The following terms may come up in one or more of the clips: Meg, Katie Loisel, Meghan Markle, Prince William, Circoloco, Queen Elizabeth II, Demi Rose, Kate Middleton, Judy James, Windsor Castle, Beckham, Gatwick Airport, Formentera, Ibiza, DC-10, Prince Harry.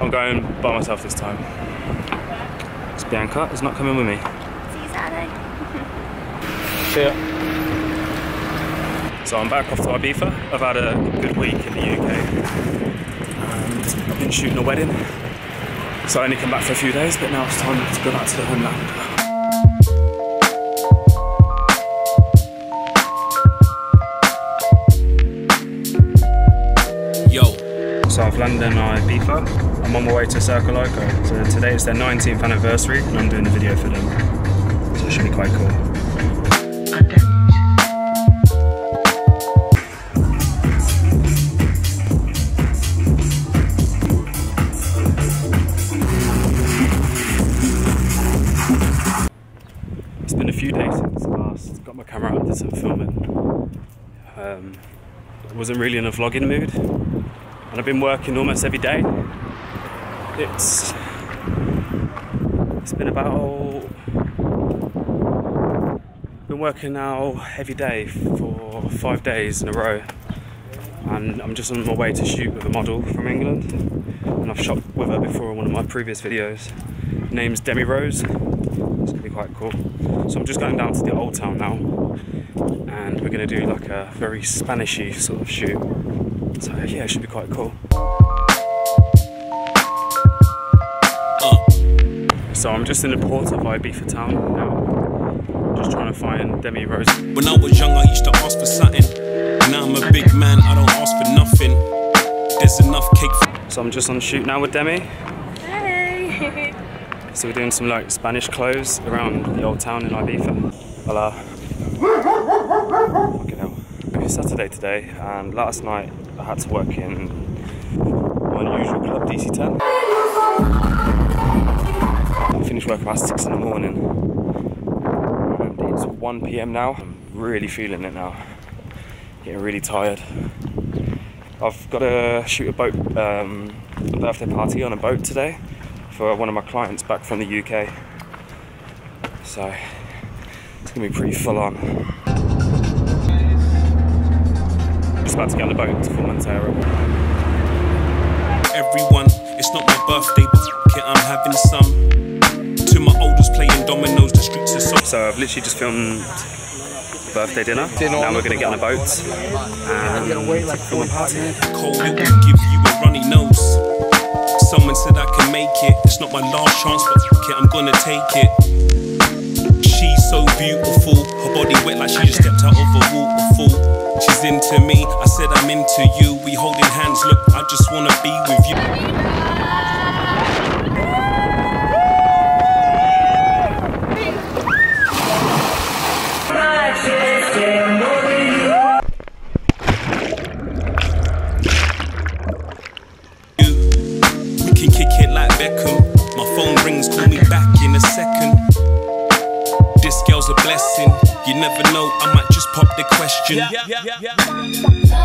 I'm going by myself this time. Because Bianca is not coming with me. See you Saturday. See ya. So I'm back off to Ibiza. I've had a good week in the UK. And I've been shooting a wedding. So I only come back for a few days, but now it's time to go back to the homeland. So I've landed in Ibiza. I'm on my way to Circoloco. So today it's their 19th anniversary and I'm doing a video for them. So it should be quite cool. It's been a few days since I last got my camera out and did some filming. I wasn't really in a vlogging mood. And I've been working almost every day. It's been about... I've been working now every day for 5 days in a row. And I'm just on my way to shoot with a model from England. And I've shot with her before in one of my previous videos. Her name's Demi Rose. It's gonna be quite cool. So I'm just going down to the old town now. And we're gonna do like a very Spanishy sort of shoot. So yeah, it should be quite cool. So I'm just in the port of Ibiza town now. Just trying to find Demi Rose. When I was young, I used to ask for something. Now I'm a big man, I don't ask for nothing. There's enough cake for... So I'm just on shoot now with Demi. Hey! So we're doing some like Spanish clothes around the old town in Ibiza. Hola. Fucking hell. It's Saturday today and last night I had to work in my usual club, DC-10. I finished work past 6 in the morning. It's 1 PM now. I'm really feeling it now. Getting really tired. I've got to shoot a boat, a birthday party on a boat today for one of my clients back from the UK. So it's going to be pretty full on. About to get on the boat to Formentera. Everyone, it's not my birthday, but f*** it, I'm having some. To my oldest playing dominoes, the streets are so... So I've literally just filmed birthday dinner. Now we're going to get on a boat and film a party. Cold, it will give you a runny nose. Someone said I can make it. It's not my last chance, but f*** it, I'm going to take it. She's so beautiful. Her body wet like she just stepped out of a waterfall. She's into me, I said I'm into you. We holding hands, look, I just wanna be with you. You can kick it like Beckham. My phone rings, call me back in a second. This girl's a blessing. You never know, I might just pop the question. I need your coat.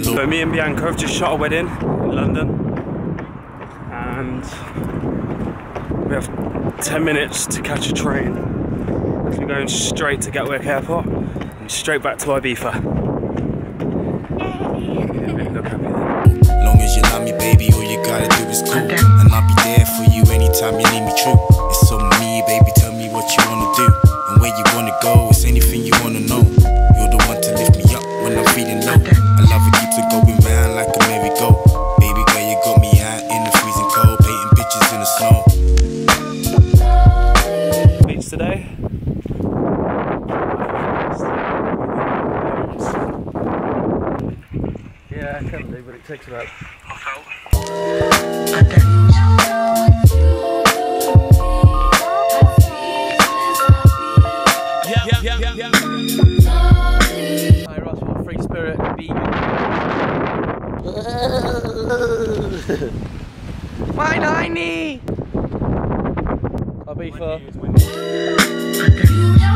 So me and Bianca have just shot a wedding in London and we have 10 minutes to catch a train. We're going straight to Gatwick Airport and straight back to Ibiza. Long as you love me baby, all you gotta do is cool. And I'll be there for you anytime you need me true. It's on me baby, tell me what you wanna do. And where you wanna go, it's anything you wanna know. You're the one to lift me up when I'm feeling low. I love it, keeps it going round like a merry-go. Baby girl, you got me out in the freezing cold, painting pictures in the snow. Beach today. Yeah, I can't believe what it takes about. Ibiza.